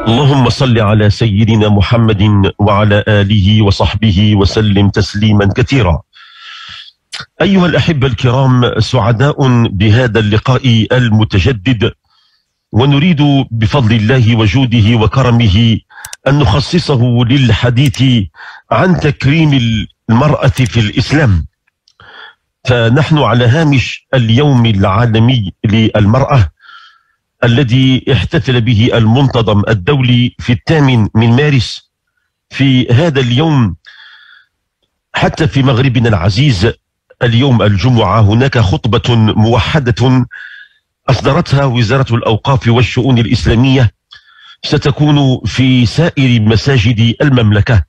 اللهم صل على سيدنا محمد وعلى آله وصحبه وسلم تسليما كثيرا. أيها الأحبة الكرام، سعداء بهذا اللقاء المتجدد، ونريد بفضل الله وجوده وكرمه أن نخصصه للحديث عن تكريم المرأة في الإسلام. فنحن على هامش اليوم العالمي للمرأة الذي احتفل به المنتظم الدولي في 8 مارس. في هذا اليوم حتى في مغربنا العزيز اليوم الجمعة هناك خطبة موحدة أصدرتها وزارة الأوقاف والشؤون الإسلامية، ستكون في سائر مساجد المملكة،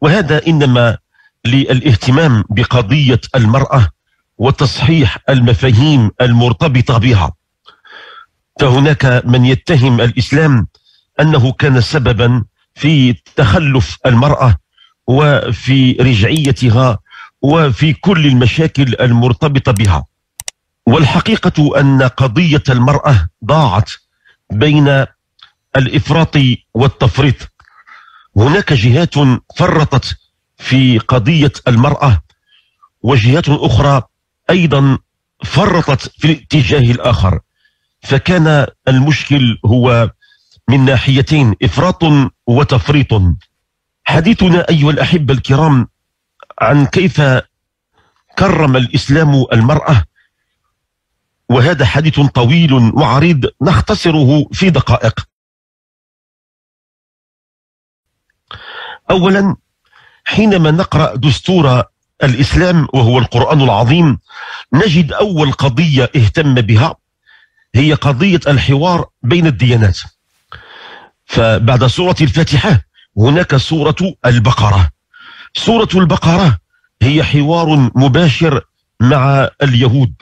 وهذا إنما للاهتمام بقضية المرأة وتصحيح المفاهيم المرتبطة بها. فهناك من يتهم الإسلام أنه كان سببا في تخلف المرأة وفي رجعيتها وفي كل المشاكل المرتبطة بها، والحقيقة أن قضية المرأة ضاعت بين الإفراط والتفريط. هناك جهات فرطت في قضية المرأة وجهات أخرى أيضا فرطت في الاتجاه الآخر، فكان المشكل هو من ناحيتين، إفراط وتفريط. حديثنا أيها الأحبة الكرام عن كيف كرم الإسلام المرأة، وهذا حديث طويل وعريض نختصره في دقائق. أولا، حينما نقرأ دستور الإسلام وهو القرآن العظيم نجد أول قضية اهتم بها هي قضية الحوار بين الديانات. فبعد سورة الفاتحة هناك سورة البقرة. سورة البقرة هي حوار مباشر مع اليهود،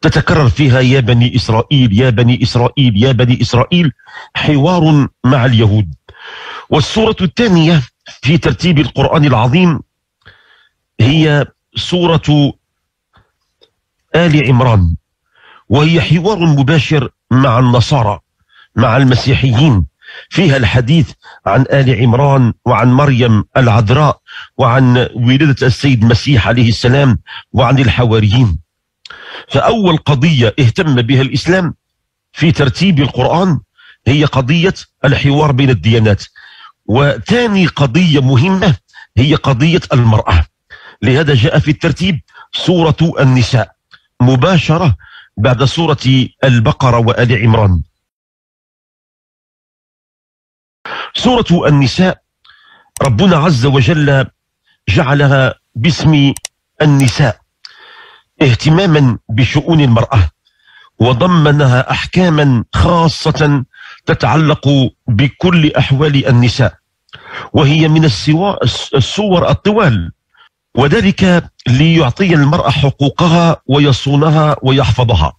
تتكرر فيها يا بني إسرائيل يا بني إسرائيل يا بني إسرائيل، حوار مع اليهود. والسورة الثانية في ترتيب القرآن العظيم هي سورة آل عمران، وهي حوار مباشر مع النصارى مع المسيحيين، فيها الحديث عن آل عمران وعن مريم العذراء وعن ولادة السيد المسيح عليه السلام وعن الحواريين. فأول قضية اهتم بها الإسلام في ترتيب القرآن هي قضية الحوار بين الديانات. وثاني قضية مهمة هي قضية المرأة، لهذا جاء في الترتيب سورة النساء مباشرة بعد سورة البقرة وآل عمران. سورة النساء ربنا عز وجل جعلها باسم النساء اهتماما بشؤون المرأة، وضمنها أحكاما خاصة تتعلق بكل أحوال النساء، وهي من السور الطوال، وذلك ليعطي المرأة حقوقها ويصونها ويحفظها.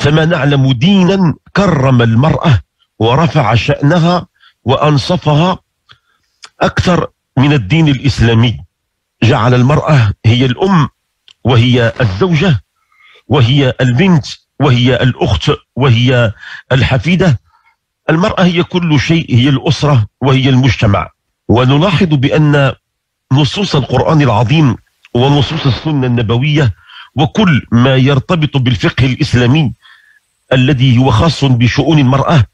فما نعلم دينا كرم المرأة ورفع شأنها وأنصفها أكثر من الدين الإسلامي. جعل المرأة هي الأم وهي الزوجة وهي البنت وهي الأخت وهي الحفيدة. المرأة هي كل شيء، هي الأسرة وهي المجتمع. ونلاحظ بأن نصوص القرآن العظيم ونصوص السنة النبوية وكل ما يرتبط بالفقه الإسلامي الذي هو خاص بشؤون المرأة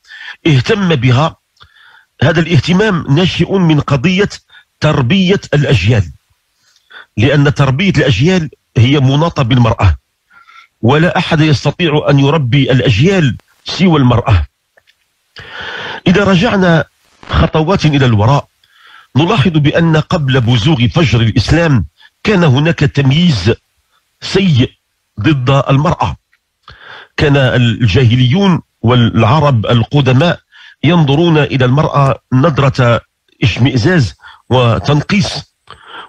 اهتم بها. هذا الاهتمام ناشئ من قضية تربية الأجيال، لأن تربية الأجيال هي مناطة بالمرأة، ولا أحد يستطيع أن يربي الأجيال سوى المرأة. إذا رجعنا خطوات إلى الوراء نلاحظ بأن قبل بزوغ فجر الإسلام كان هناك تمييز سيء ضد المرأة. كان الجاهليون والعرب القدماء ينظرون إلى المرأة نظرة اشمئزاز وتنقيص.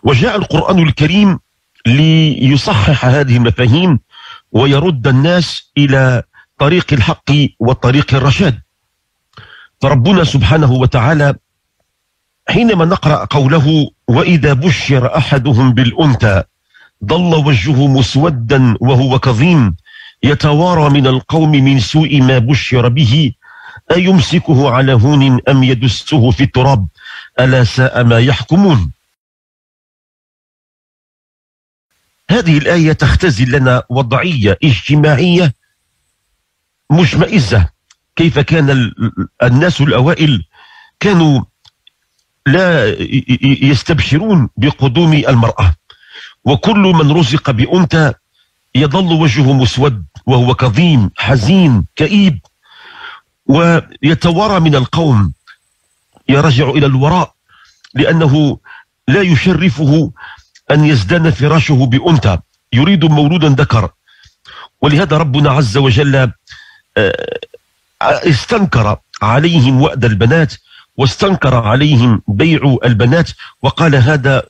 وجاء القرآن الكريم ليصحح هذه المفاهيم ويرد الناس إلى طريق الحق وطريق الرشاد. فربنا سبحانه وتعالى حينما نقرأ قوله وإذا بشر أحدهم بالأنثى ظل وجهه مسودا وهو كظيم يتوارى من القوم من سوء ما بشر به أيمسكه على هون أم يدسه في التراب ألا ساء ما يحكمون. هذه الآية تختزل لنا وضعية اجتماعية مشمئزة. كيف كان الناس الأوائل كانوا لا يستبشرون بقدوم المرأة، وكل من رزق بأنثى يظل وجهه مسود وهو كظيم حزين كئيب ويتوارى من القوم، يرجع إلى الوراء لأنه لا يشرفه أن يزدان فراشه بأنثى، يريد مولودا ذكر. ولهذا ربنا عز وجل استنكر عليهم وأد البنات واستنكر عليهم بيع البنات وقال هذا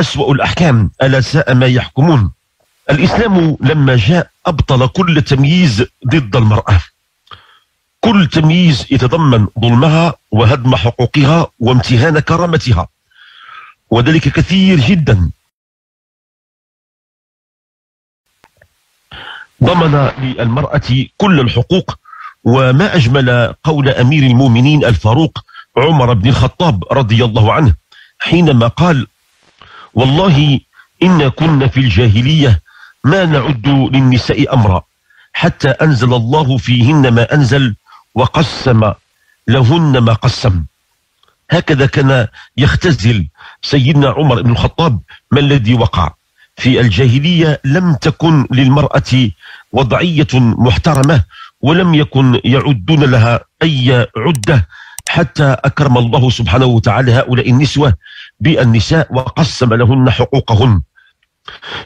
أسوأ الأحكام ألا ساء ما يحكمون. الإسلام لما جاء أبطل كل تمييز ضد المرأة، كل تمييز يتضمن ظلمها وهدم حقوقها وامتهان كرامتها، وذلك كثير جدا. ضمن للمرأة كل الحقوق، وما أجمل قول أمير المؤمنين الفاروق عمر بن الخطاب رضي الله عنه حينما قال والله إن كنا في الجاهلية ما نعد للنساء أمرا حتى أنزل الله فيهن ما أنزل وقسم لهن ما قسم. هكذا كان يختزل سيدنا عمر بن الخطاب ما الذي وقع في الجاهلية. لم تكن للمرأة وضعية محترمة ولم يكن يعدون لها أي عدة حتى أكرم الله سبحانه وتعالى هؤلاء النسوة بالنساء وقسم لهن حقوقهن.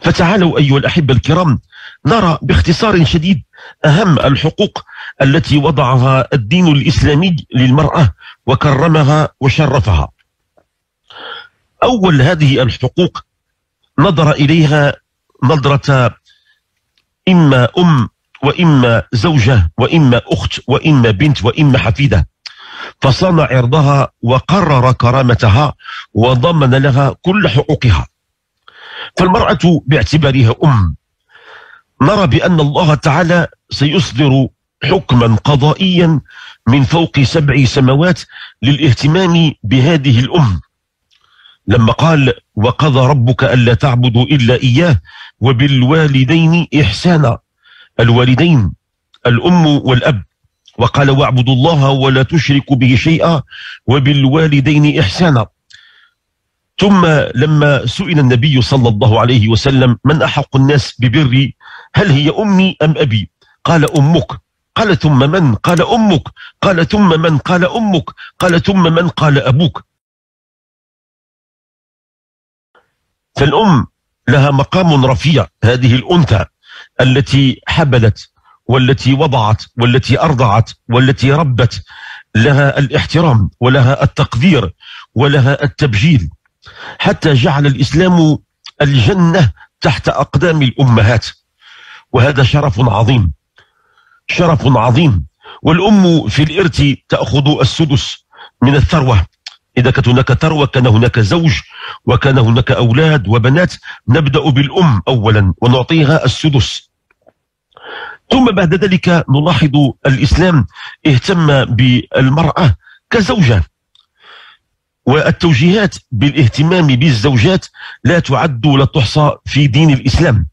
فتعالوا أيها الأحبة الكرام نرى باختصار شديد أهم الحقوق التي وضعها الدين الإسلامي للمرأة وكرمها وشرفها. أول هذه الحقوق نظر إليها نظرة إما أم وإما زوجة وإما أخت وإما بنت وإما حفيدة، فصان عرضها وقرر كرامتها وضمن لها كل حقوقها. فالمرأة باعتبارها أم نرى بأن الله تعالى سيصدر حكما قضائيا من فوق 7 سماوات للاهتمام بهذه الأم، لما قال وقضى ربك ألا تعبدوا إلا إياه وبالوالدين إحسانا. الوالدين الأم والأب، وقال واعبدوا الله ولا تشركوا به شيئا وبالوالدين إحسانا. ثم لما سئل النبي صلى الله عليه وسلم من أحق الناس ببري هل هي أمي أم أبي؟ قال أمك. قال ثم من؟ قال أمك. قال ثم من؟ قال أمك. قال ثم من؟ قال أبوك. فالأم لها مقام رفيع، هذه الأنثى التي حبلت والتي وضعت والتي أرضعت والتي ربت، لها الاحترام ولها التقدير ولها التبجيل، حتى جعل الإسلام الجنة تحت أقدام الأمهات، وهذا شرف عظيم، شرف عظيم. والأم في الإرث تأخذ السدس من الثروة، إذا كانت هناك ثروة كان هناك زوج وكان هناك أولاد وبنات، نبدأ بالأم أولا ونعطيها السدس. ثم بعد ذلك نلاحظ الإسلام اهتم بالمرأة كزوجة، والتوجيهات بالاهتمام بالزوجات لا تعد ولا تحصى في دين الإسلام.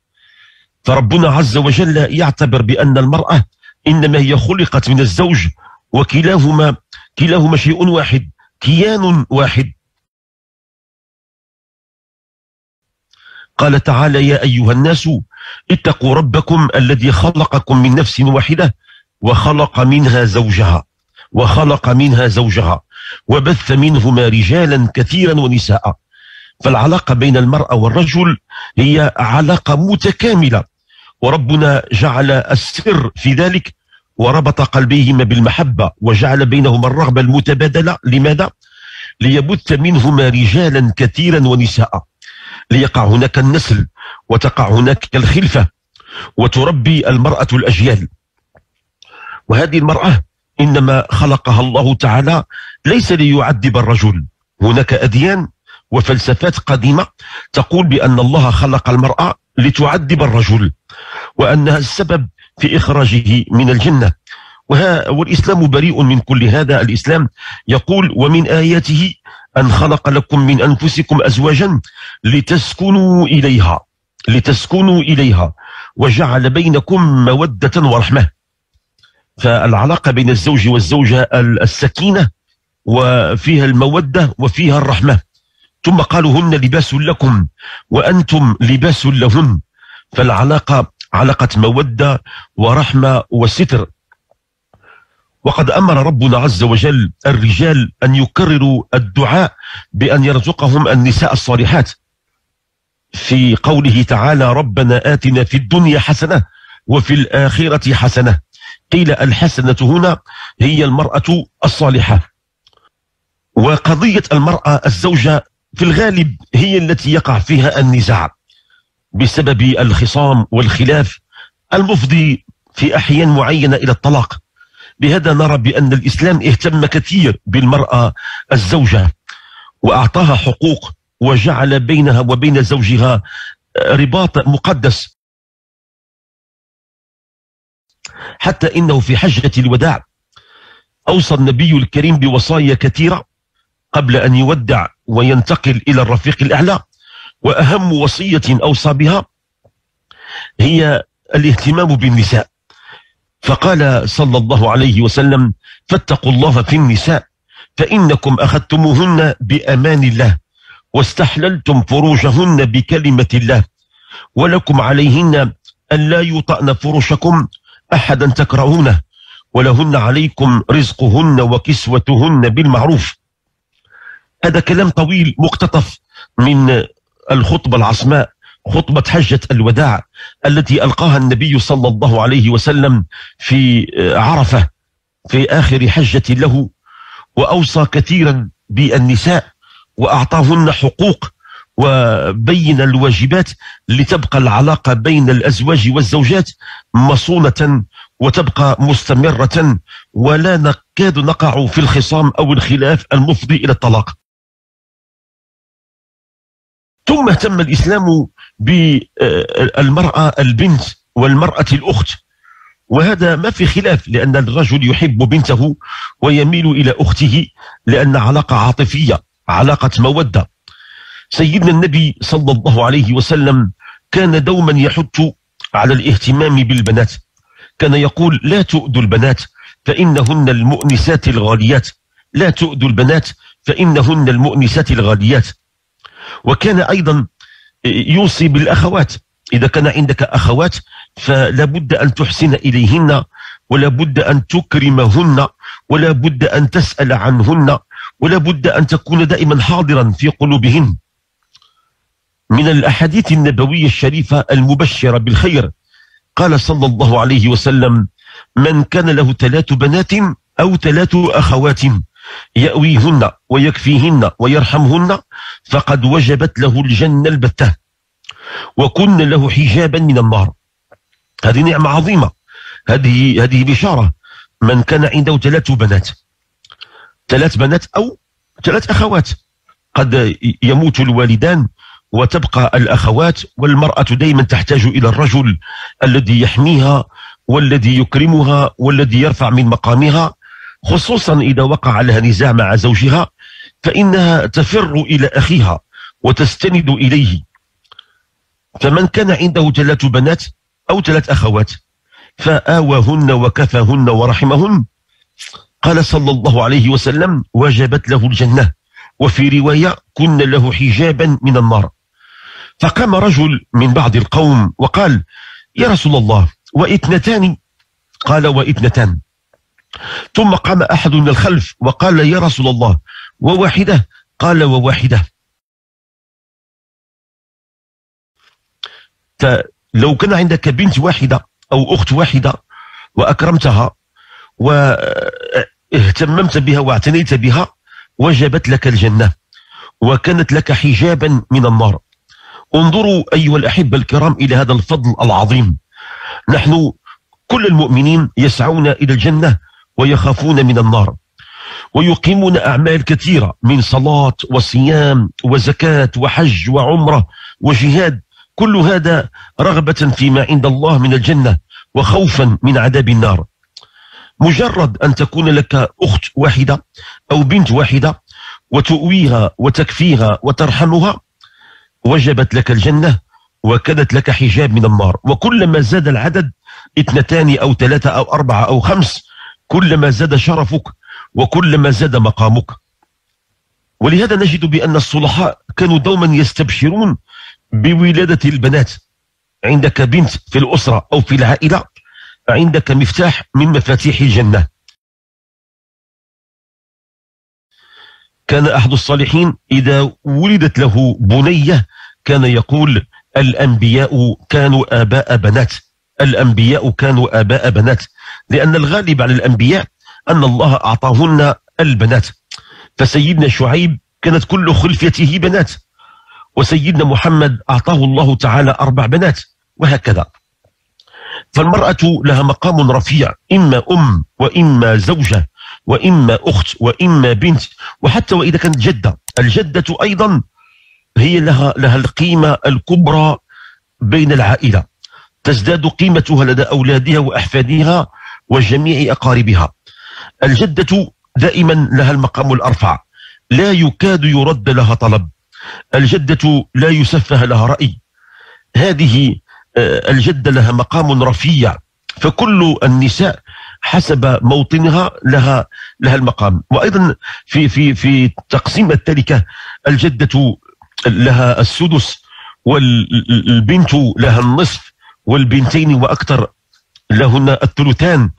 فربنا عز وجل يعتبر بأن المرأة إنما هي خلقت من الزوج، وكلاهما شيء واحد، كيان واحد. قال تعالى يا أيها الناس اتقوا ربكم الذي خلقكم من نفس واحدة وخلق منها زوجها وبث منهما رجالا كثيرا ونساء. فالعلاقة بين المرأة والرجل هي علاقة متكاملة، وربنا جعل السر في ذلك وربط قلبيهما بالمحبة وجعل بينهما الرغبة المتبادلة. لماذا؟ ليبث منهما رجالا كثيرا ونساء، ليقع هناك النسل وتقع هناك الخلفة، وتربي المرأة الأجيال. وهذه المرأة إنما خلقها الله تعالى ليس ليعذب الرجل. هناك أديان وفلسفات قديمة تقول بأن الله خلق المرأة لتعذب الرجل، وأنها السبب في إخراجه من الجنة، والإسلام بريء من كل هذا. الإسلام يقول: ومن آياته أن خلق لكم من أنفسكم أزواجا لتسكنوا إليها وجعل بينكم مودة ورحمة. فالعلاقة بين الزوج والزوجة السكينة، وفيها المودة وفيها الرحمة. ثم قالوا: هن لباس لكم وأنتم لباس لهن. فالعلاقة علاقة مودة ورحمة وستر. وقد أمر ربنا عز وجل الرجال أن يكرروا الدعاء بأن يرزقهم النساء الصالحات، في قوله تعالى: ربنا آتنا في الدنيا حسنة وفي الآخرة حسنة. قيل الحسنة هنا هي المرأة الصالحة. وقضية المرأة الزوجة في الغالب هي التي يقع فيها النزاع بسبب الخصام والخلاف المفضي في أحيان معينة إلى الطلاق. لهذا نرى بأن الإسلام اهتم كثير بالمرأة الزوجة، وأعطاها حقوق، وجعل بينها وبين زوجها رباط مقدس، حتى إنه في حجة الوداع أوصى النبي الكريم بوصايا كثيرة قبل أن يودع وينتقل إلى الرفيق الأعلى. وأهم وصية أوصى بها هي الاهتمام بالنساء، فقال صلى الله عليه وسلم: فاتقوا الله في النساء فإنكم أخذتموهن بأمان الله واستحللتم فروجهن بكلمة الله ولكم عليهن ألا يطأن فروشكم أحدا تكرهونه ولهن عليكم رزقهن وكسوتهن بالمعروف. هذا كلام طويل مقتطف من الخطبة العصماء، خطبة حجة الوداع التي ألقاها النبي صلى الله عليه وسلم في عرفة في آخر حجة له، وأوصى كثيرا بالنساء وأعطاهن حقوق وبين الواجبات لتبقى العلاقة بين الأزواج والزوجات مصونة وتبقى مستمرة، ولا نكاد نقع في الخصام أو الخلاف المفضي إلى الطلاق. ثم اهتم الإسلام بالمرأة البنت والمرأة الأخت، وهذا ما في خلاف، لأن الرجل يحب بنته ويميل إلى أخته لأن علاقة عاطفية، علاقة مودة. سيدنا النبي صلى الله عليه وسلم كان دوما يحث على الاهتمام بالبنات، كان يقول: لا تؤذوا البنات فإنهن المؤنسات الغاليات، لا تؤذوا البنات فإنهن المؤنسات الغاليات. وكان أيضا يوصي بالأخوات، إذا كان عندك أخوات فلا بد أن تحسن إليهن، ولا بد أن تكرمهن، ولا بد أن تسأل عنهن، ولا بد أن تكون دائما حاضرا في قلوبهن. من الأحاديث النبوية الشريفة المبشرة بالخير قال صلى الله عليه وسلم: من كان له 3 بنات أو 3 أخوات يأويهن ويكفيهن ويرحمهن فقد وجبت له الجنة البتة وكن له حجابا من النار. هذه نعمة عظيمة، هذه بشارة. من كان عنده 3 بنات 3 بنات أو 3 أخوات، قد يموت الوالدان وتبقى الأخوات، والمرأة دائما تحتاج إلى الرجل الذي يحميها والذي يكرمها والذي يرفع من مقامها، خصوصا إذا وقع لها نزاع مع زوجها فإنها تفر إلى أخيها وتستند إليه. فمن كان عنده 3 بنات أو 3 أخوات فآواهن وكفاهن ورحمهن، قال صلى الله عليه وسلم: وجبت له الجنة، وفي رواية: كن له حجابا من النار. فقام رجل من بعض القوم وقال: يا رسول الله، وإثنتان؟ قال: وإثنتان. ثم قام أحد من الخلف وقال: يا رسول الله، وواحدة؟ قال: وواحدة. فلو كان عندك بنت واحدة أو أخت واحدة وأكرمتها واهتممت بها واعتنيت بها وجبت لك الجنة وكانت لك حجابا من النار. انظروا أيها الأحبة الكرام إلى هذا الفضل العظيم. نحن كل المؤمنين يسعون إلى الجنة ويخافون من النار، ويقيمون أعمال كثيرة من صلاة وصيام وزكاة وحج وعمرة وجهاد، كل هذا رغبة فيما عند الله من الجنة وخوفا من عذاب النار. مجرد أن تكون لك أخت واحدة أو بنت واحدة وتؤويها وتكفيها وترحمها وجبت لك الجنة وكانت لك حجاب من النار. وكلما زاد العدد 2 أو 3 أو 4 أو 5 كلما زاد شرفك وكلما زاد مقامك. ولهذا نجد بأن الصلحاء كانوا دوما يستبشرون بولادة البنات. عندك بنت في الأسرة أو في العائلة عندك مفتاح من مفاتيح الجنة. كان أحد الصالحين إذا ولدت له بنية كان يقول: الأنبياء كانوا آباء بنات، الأنبياء كانوا آباء بنات، لأن الغالب على الأنبياء أن الله أعطاهن البنات. فسيدنا شعيب كانت كل خلفيته بنات، وسيدنا محمد أعطاه الله تعالى 4 بنات، وهكذا. فالمرأة لها مقام رفيع، إما أم وإما زوجة وإما أخت وإما بنت، وحتى وإذا كانت جدة، الجدة أيضا هي لها القيمة الكبرى بين العائلة، تزداد قيمتها لدى أولادها وأحفادها وجميع أقاربها. الجدة دائما لها المقام الأرفع، لا يكاد يرد لها طلب، الجدة لا يسفه لها رأي، هذه الجدة لها مقام رفيع. فكل النساء حسب موطنها لها المقام. وأيضا في تقسيم التركة الجدة لها السدس، والبنت لها النصف، والبنتين وأكثر لهن الثلثان.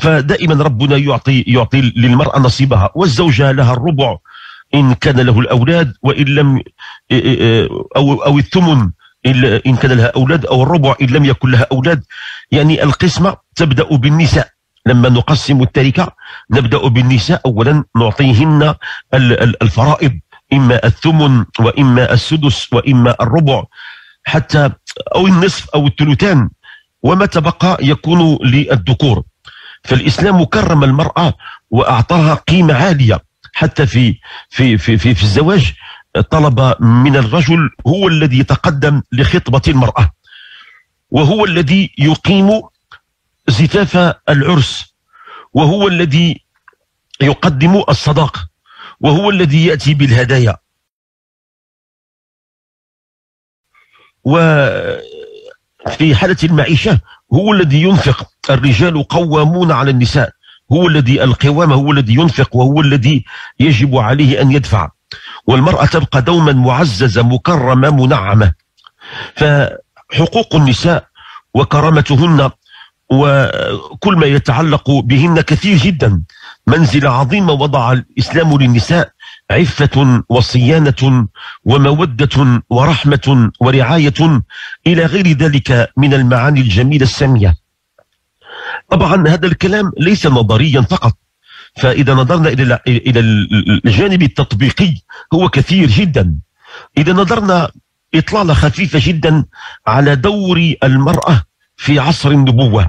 فدائما ربنا يعطي للمرأة نصيبها، والزوجة لها الربع إن كان له الأولاد، وإن لم أو الثمن إن كان لها أولاد، أو الربع إن لم يكن لها أولاد. يعني القسمة تبدأ بالنساء، لما نقسم التركة نبدأ بالنساء أولا، نعطيهن الفرائض، إما الثمن وإما السدس وإما الربع حتى أو النصف أو الثلثان، وما تبقى يكون للذكور. فالإسلام كرم المرأة وأعطاها قيمة عالية، حتى في الزواج طلب من الرجل هو الذي يتقدم لخطبة المرأة، وهو الذي يقيم زفاف العرس، وهو الذي يقدم الصداق، وهو الذي يأتي بالهدايا. وفي حالة المعيشة هو الذي ينفق، الرجال قوامون على النساء، هو الذي القوام هو الذي ينفق، وهو الذي يجب عليه أن يدفع. والمرأة تبقى دوما معززة مكرمة منعمة. فحقوق النساء وكرامتهن وكل ما يتعلق بهن كثير جدا. منزلة عظيمة وضع الإسلام للنساء، عفة وصيانة ومودة ورحمة ورعاية إلى غير ذلك من المعاني الجميلة السامية. طبعا هذا الكلام ليس نظريا فقط، فإذا نظرنا إلى الجانب التطبيقي هو كثير جدا. إذا نظرنا إطلالة خفيفة جدا على دور المرأة في عصر النبوة،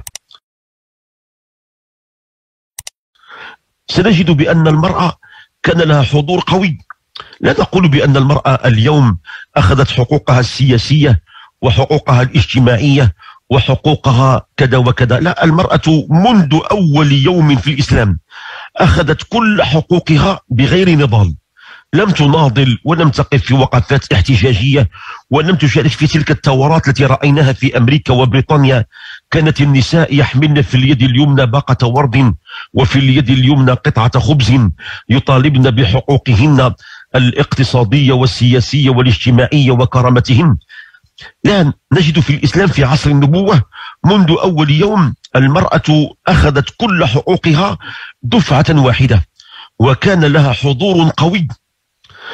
سنجد بأن المرأة كان لها حضور قوي. لا نقول بأن المرأة اليوم أخذت حقوقها السياسية وحقوقها الاجتماعية وحقوقها كذا وكذا، لا، المرأة منذ أول يوم في الإسلام أخذت كل حقوقها بغير نضال، لم تناضل ولم تقف في وقفات احتجاجية ولم تشارك في تلك الثورات التي رأيناها في أمريكا وبريطانيا. كانت النساء يحملن في اليد اليمنى باقة ورد وفي اليد اليمنى قطعة خبز، يطالبن بحقوقهن الاقتصادية والسياسية والاجتماعية وكرامتهن. لا، نجد في الإسلام في عصر النبوة منذ أول يوم المرأة أخذت كل حقوقها دفعة واحدة، وكان لها حضور قوي.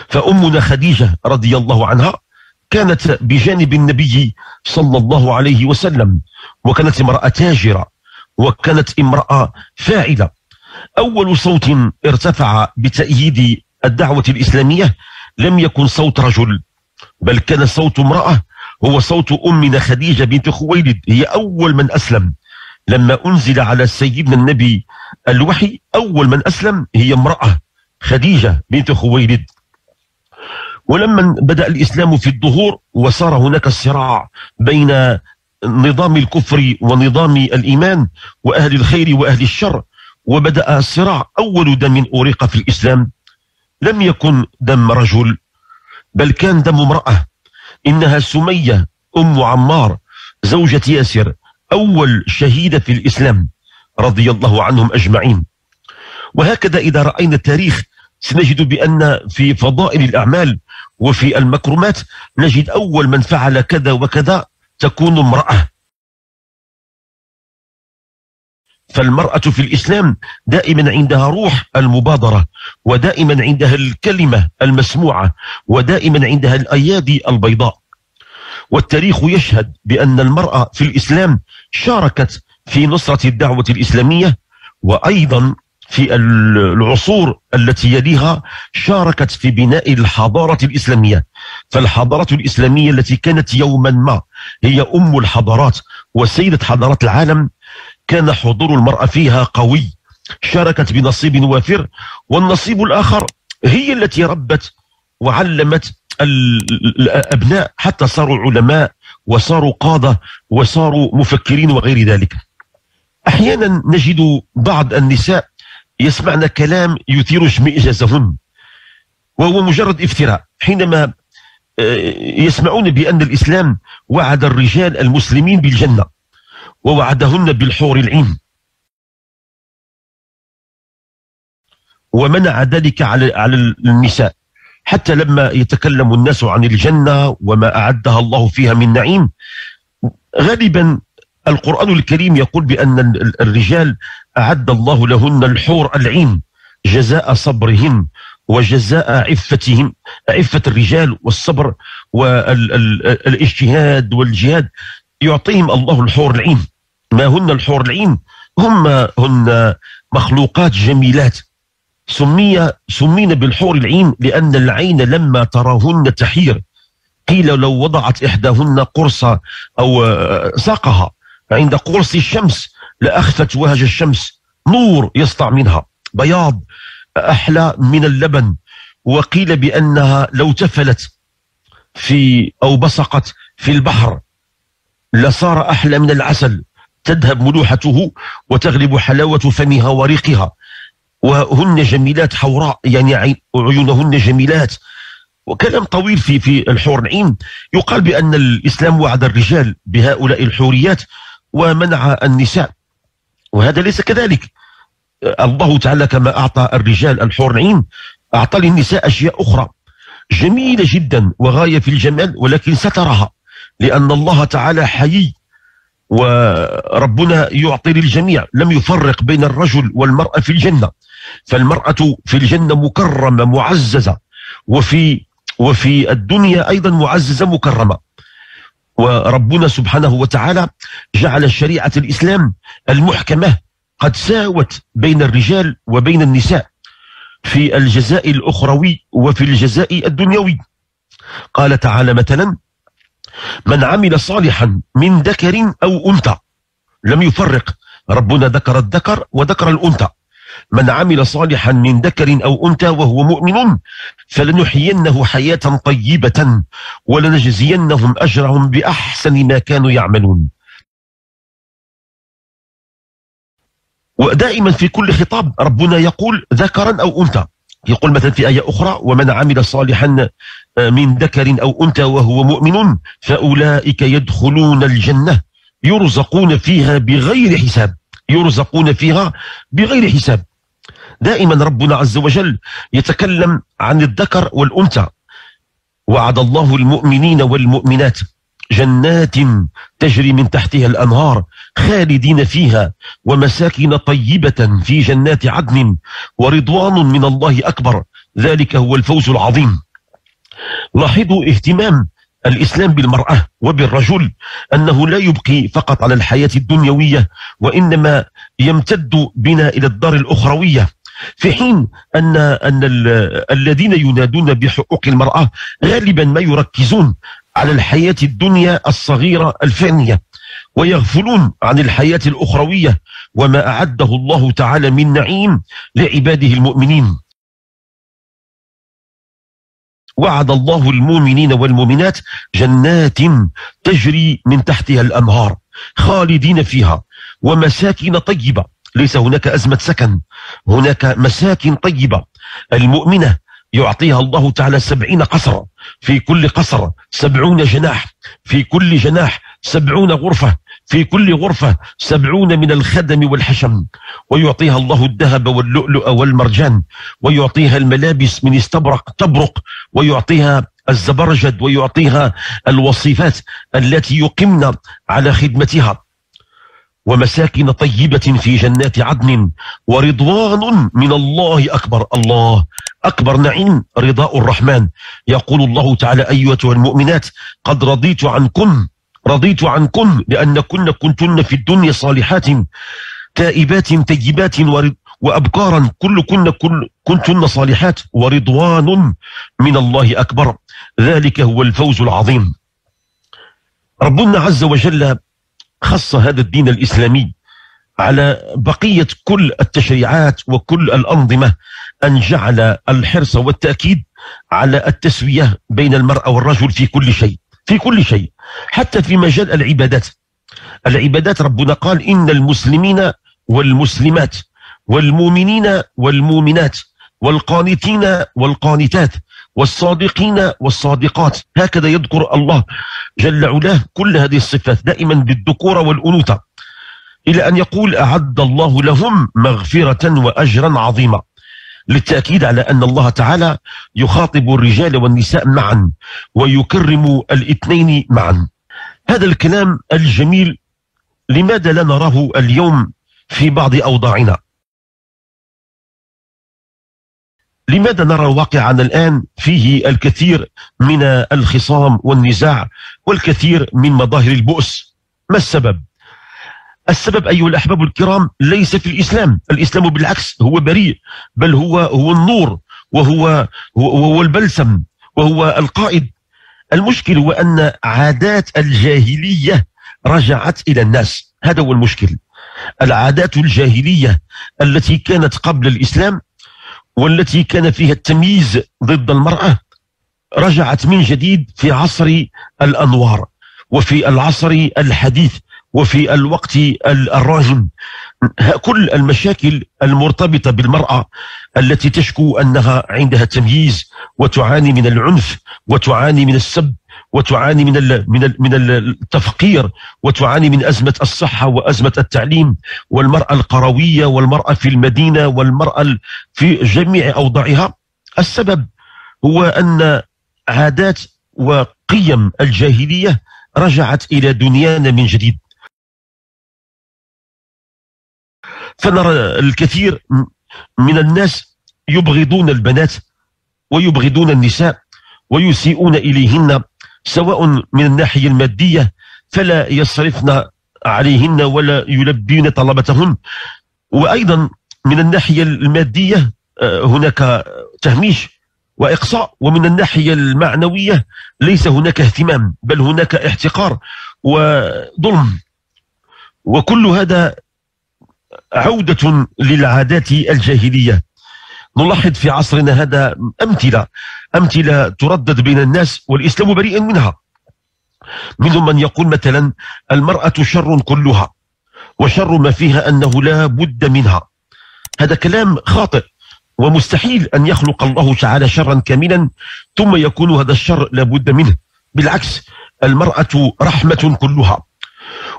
فأمنا خديجة رضي الله عنها كانت بجانب النبي صلى الله عليه وسلم، وكانت امرأة تاجرة، وكانت امرأة فاعلة. أول صوت ارتفع بتأييد الدعوة الإسلامية لم يكن صوت رجل، بل كان صوت امرأة، هو صوت أمنا خديجة بنت خويلد، هي أول من أسلم لما أنزل على سيدنا النبي الوحي. أول من أسلم هي امرأة، خديجة بنت خويلد. ولما بدأ الإسلام في الظهور وصار هناك صراع بين نظام الكفر ونظام الإيمان وأهل الخير وأهل الشر، وبدأ الصراع. أول دم أورق في الإسلام لم يكن دم رجل، بل كان دم امرأة، إنها سمية أم عمار زوجة ياسر، أول شهيدة في الإسلام، رضي الله عنهم أجمعين. وهكذا إذا رأينا التاريخ سنجد بأن في فضائل الأعمال وفي المكرمات نجد أول من فعل كذا وكذا تكون امرأة. فالمرأة في الإسلام دائما عندها روح المبادرة، ودائما عندها الكلمة المسموعة، ودائما عندها الأيادي البيضاء. والتاريخ يشهد بأن المرأة في الإسلام شاركت في نصرة الدعوة الإسلامية، وأيضا في العصور التي يليها شاركت في بناء الحضارة الإسلامية. فالحضارة الإسلامية التي كانت يوما ما هي أم الحضارات وسيدة حضارات العالم، كان حضور المرأة فيها قوي، شاركت بنصيب وافر. والنصيب الآخر هي التي ربت وعلمت الأبناء حتى صاروا علماء وصاروا قادة وصاروا مفكرين وغير ذلك. أحيانا نجد بعض النساء يسمعن كلام يثير اشمئزازهن، وهو مجرد افتراء، حينما يسمعون بأن الإسلام وعد الرجال المسلمين بالجنة ووعدهن بالحور العين، ومنع ذلك على النساء. حتى لما يتكلم الناس عن الجنة وما أعدها الله فيها من نعيم، غالبا القرآن الكريم يقول بأن الرجال أعد الله لهن الحور العين جزاء صبرهن وجزاء عفتهن، عفة الرجال والصبر والاجتهاد والجهاد، يعطيهم الله الحور العين. ما هن الحور العين؟ هن مخلوقات جميلات، سمينا بالحور العين لأن العين لما تراهن تحير. قيل لو وضعت إحداهن قرص أو ساقها عند قرص الشمس لأخفت وهج الشمس، نور يسطع منها، بياض أحلى من اللبن. وقيل بأنها لو تفلت في أو بصقت في البحر لصار أحلى من العسل، تذهب ملوحته وتغلب حلاوة فمها وريقها. وهن جميلات حوراء، يعني عيونهن جميلات. وكلام طويل في الحور العين. يقال بأن الإسلام وعد الرجال بهؤلاء الحوريات ومنع النساء، وهذا ليس كذلك. الله تعالى كما أعطى الرجال الحور العين أعطى للنساء أشياء أخرى جميلة جدا وغاية في الجمال، ولكن سترها، لأن الله تعالى حيي، وربنا يعطي للجميع، لم يفرق بين الرجل والمرأة في الجنة. فالمرأة في الجنة مكرمة معززة، وفي الدنيا أيضا معززة مكرمة. وربنا سبحانه وتعالى جعل شريعة الإسلام المحكمة قد ساوت بين الرجال وبين النساء في الجزاء الأخروي وفي الجزاء الدنيوي. قال تعالى مثلا: من عمل صالحا من ذكر أو أنثى، لم يفرق، ربنا ذكر الذكر وذكر الأنثى. من عمل صالحا من ذكر أو أنثى وهو مؤمن فلنحيينه حياة طيبة ولنجزينهم أجرهم بأحسن ما كانوا يعملون. ودائما في كل خطاب ربنا يقول ذكرا أو أنثى. يقول مثلا في آية أخرى: ومن عمل صالحا من ذكر أو أنثى وهو مؤمن فأولئك يدخلون الجنة يرزقون فيها بغير حساب. دائما ربنا عز وجل يتكلم عن الذكر والأنثى. وعد الله المؤمنين والمؤمنات جنات تجري من تحتها الأنهار خالدين فيها ومساكن طيبة في جنات عدن ورضوان من الله أكبر، ذلك هو الفوز العظيم. لاحظوا اهتمام الإسلام بالمرأة وبالرجل، أنه لا يبقي فقط على الحياة الدنيوية، وإنما يمتد بنا إلى الدار الأخروية. في حين أن الذين ينادون بحقوق المرأة غالبا ما يركزون على الحياة الدنيا الصغيرة الفانية ويغفلون عن الحياة الأخروية وما أعده الله تعالى من نعيم لعباده المؤمنين. وعد الله المؤمنين والمؤمنات جنات تجري من تحتها الأنهار خالدين فيها ومساكن طيبة، ليس هناك أزمة سكن، هناك مساكن طيبة. المؤمنة يعطيها الله تعالى 70 قصرا، في كل قصر 70 جناح، في كل جناح 70 غرفة، في كل غرفة 70 من الخدم والحشم، ويعطيها الله الذهب واللؤلؤ والمرجان، ويعطيها الملابس من استبرق تبرق، ويعطيها الزبرجد، ويعطيها الوصفات التي يقمن على خدمتها. ومساكن طيبة في جنات عدن ورضوان من الله أكبر. الله أكبر نعيم رضاء الرحمن. يقول الله تعالى: أيتها المؤمنات قد رضيت عنكم لأن كنتن في الدنيا صالحات تائبات طيبات وأبكارا كنتن صالحات ورضوان من الله أكبر، ذلك هو الفوز العظيم. ربنا عز وجل خص هذا الدين الإسلامي على بقية كل التشريعات وكل الأنظمة أن جعل الحرص والتأكيد على التسوية بين المرأة والرجل في كل شيء، في كل شيء، حتى في مجال العبادات. العبادات ربنا قال: إن المسلمين والمسلمات والمؤمنين والمؤمنات والقانتين والقانتات والصادقين والصادقات. هكذا يذكر الله جل علاه كل هذه الصفات دائما بالذكورة والأنوثة، إلى أن يقول: أعد الله لهم مغفرة وأجرا عظيما، للتأكيد على أن الله تعالى يخاطب الرجال والنساء معا ويكرم الاثنين معا. هذا الكلام الجميل لماذا لا نراه اليوم في بعض أوضاعنا؟ لماذا نرى واقعنا الآن فيه الكثير من الخصام والنزاع والكثير من مظاهر البؤس؟ ما السبب؟ السبب أيها الأحباب الكرام ليس في الإسلام. الإسلام بالعكس هو بريء، بل هو النور وهو البلسم وهو القائد. المشكل هو أن عادات الجاهلية رجعت إلى الناس، هذا هو المشكل. العادات الجاهلية التي كانت قبل الإسلام والتي كان فيها التمييز ضد المرأة رجعت من جديد في عصر الأنوار وفي العصر الحديث وفي الوقت الراهن. كل المشاكل المرتبطة بالمرأة التي تشكو أنها عندها تمييز وتعاني من العنف وتعاني من السب وتعاني من التفقير وتعاني من أزمة الصحة وأزمة التعليم والمرأة القروية والمرأة في المدينة والمرأة في جميع أوضاعها، السبب هو أن عادات وقيم الجاهلية رجعت إلى دنيانا من جديد. فنرى الكثير من الناس يبغضون البنات ويبغضون النساء ويسيئون إليهن، سواء من الناحية المادية فلا يصرفن عليهن ولا يلبين طلبتهن، وأيضا من الناحية المادية هناك تهميش وإقصاء، ومن الناحية المعنوية ليس هناك اهتمام بل هناك احتقار وظلم. وكل هذا عودة للعادات الجاهلية. نلاحظ في عصرنا هذا أمثلة تردد بين الناس والإسلام بريء منها. منهم من يقول مثلا: المرأة شر كلها وشر ما فيها أنه لا بد منها. هذا كلام خاطئ، ومستحيل أن يخلق الله تعالى شرا كاملا ثم يكون هذا الشر لا بد منه. بالعكس، المرأة رحمة كلها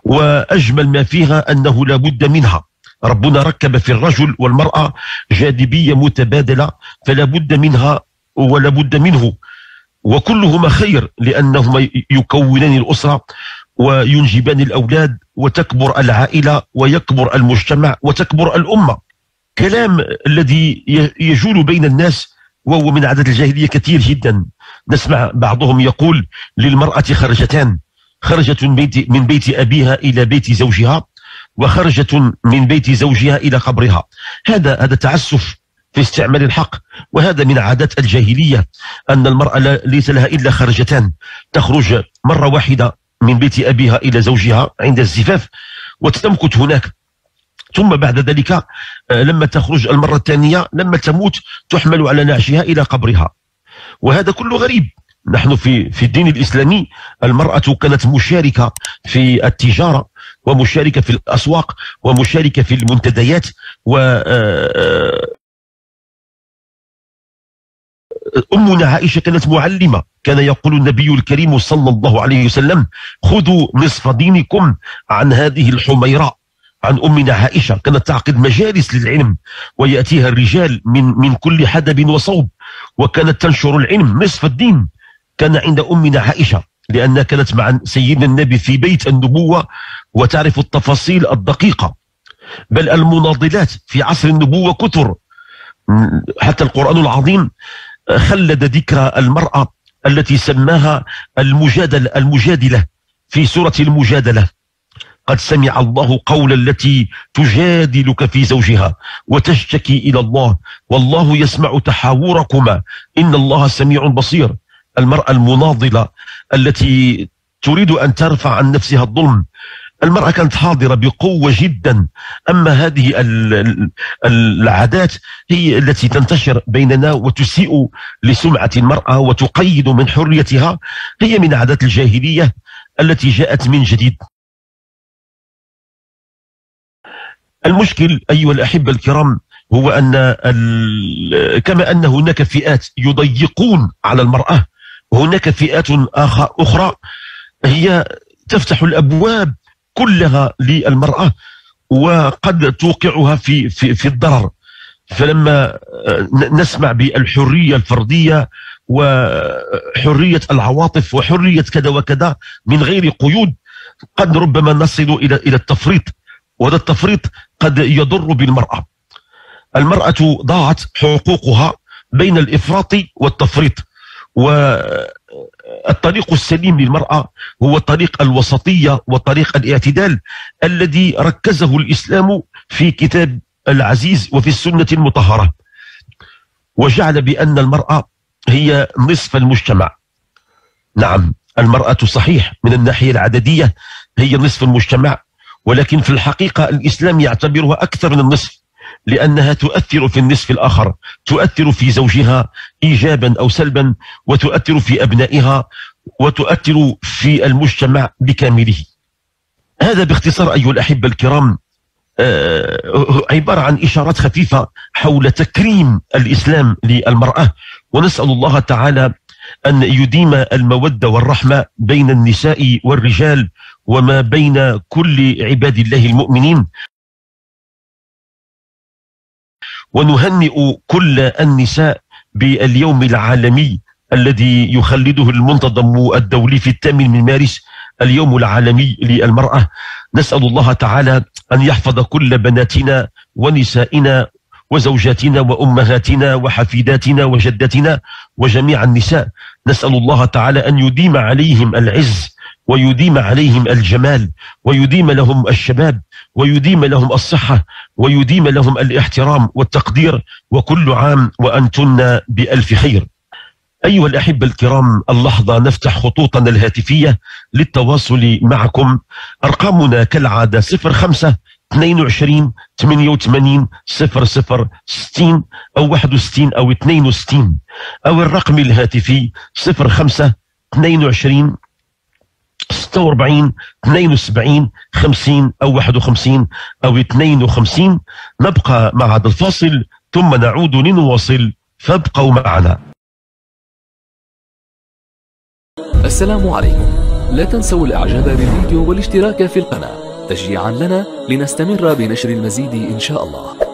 وأجمل ما فيها أنه لا بد منها. ربنا ركب في الرجل والمرأة جاذبية متبادلة، فلا بد منها ولا بد منه، وكلهما خير لأنهما يكونان الأسرة وينجبان الأولاد وتكبر العائلة ويكبر المجتمع وتكبر الأمة. كلام الذي يجول بين الناس وهو من عادات الجاهلية كثير جدا. نسمع بعضهم يقول: للمرأة خرجتان، خرجة من بيت أبيها إلى بيت زوجها، وخرجة من بيت زوجها إلى قبرها. هذا تعسف في استعمال الحق. وهذا من عادات الجاهلية، أن المرأة ليس لها إلا خرجتان، تخرج مرة واحدة من بيت أبيها إلى زوجها عند الزفاف وتمكث هناك، ثم بعد ذلك لما تخرج المرة الثانية لما تموت تحمل على نعشها إلى قبرها. وهذا كله غريب. نحن في الدين الإسلامي المرأة كانت مشاركة في التجارة، ومشاركة في الأسواق، ومشاركة في المنتديات، و أمنا عائشة كانت معلمة. كان يقول النبي الكريم صلى الله عليه وسلم: خذوا نصف دينكم عن هذه الحميراء، عن أمنا عائشة. كانت تعقد مجالس للعلم ويأتيها الرجال من كل حدب وصوب، وكانت تنشر العلم. نصف الدين كان عند أمنا عائشة، لأنها كانت مع سيدنا النبي في بيت النبوة وتعرف التفاصيل الدقيقة. بل المناضلات في عصر النبوة كثر، حتى القرآن العظيم خلد ذكر المرأة التي سماها المجادلة في سورة المجادلة: قد سمع الله قول التي تجادلك في زوجها وتشتكي إلى الله والله يسمع تحاوركما إن الله سميع بصير. المرأة المناضلة التي تريد أن ترفع عن نفسها الظلم. المرأة كانت حاضرة بقوة جدا. أما هذه العادات هي التي تنتشر بيننا وتسيء لسمعة المرأة وتقيد من حريتها، هي من عادات الجاهلية التي جاءت من جديد. المشكل أيها الأحبة الكرام هو أن كما أن هناك فئات يضيقون على المرأة، هناك فئات أخرى هي تفتح الأبواب كلها للمرأة وقد توقعها في الضرر. فلما نسمع بالحرية الفردية وحرية العواطف وحرية كذا وكذا من غير قيود، قد ربما نصل إلى التفريط، وهذا التفريط قد يضر بالمرأة. المرأة ضاعت حقوقها بين الإفراط والتفريط، والطريق السليم للمرأة هو طريق الوسطية وطريق الاعتدال الذي ركزه الإسلام في كتاب العزيز وفي السنة المطهرة، وجعل بأن المرأة هي نصف المجتمع. نعم، المرأة صحيح من الناحية العددية هي نصف المجتمع، ولكن في الحقيقة الإسلام يعتبرها أكثر من النصف، لأنها تؤثر في النصف الآخر، تؤثر في زوجها إيجابا أو سلبا، وتؤثر في أبنائها، وتؤثر في المجتمع بكامله. هذا باختصار أيها الأحبة الكرام عبارة عن إشارات خفيفة حول تكريم الإسلام للمرأة، ونسأل الله تعالى أن يديم المودة والرحمة بين النساء والرجال وما بين كل عباد الله المؤمنين. ونهنئ كل النساء باليوم العالمي الذي يخلده المنتظم الدولي في 8 مارس، اليوم العالمي للمرأة. نسأل الله تعالى أن يحفظ كل بناتنا ونسائنا وزوجاتنا وأمهاتنا وحفيداتنا وجداتنا وجميع النساء. نسأل الله تعالى أن يديم عليهم العز، ويديم عليهم الجمال، ويديم لهم الشباب، ويديم لهم الصحة، ويديم لهم الاحترام والتقدير. وكل عام وأنتن بألف خير. أيها الأحبة الكرام، اللحظة نفتح خطوطنا الهاتفية للتواصل معكم. أرقامنا كالعادة 05 22 88 00 60 أو 61 أو 62، أو الرقم الهاتفي 05 22 46 72 50 أو 51 أو 52. نبقى مع هذا الفاصل ثم نعود لنواصل، فابقوا معنا. السلام عليكم، لا تنسوا الإعجاب بالفيديو والاشتراك في القناة تشجيعا لنا لنستمر بنشر المزيد إن شاء الله.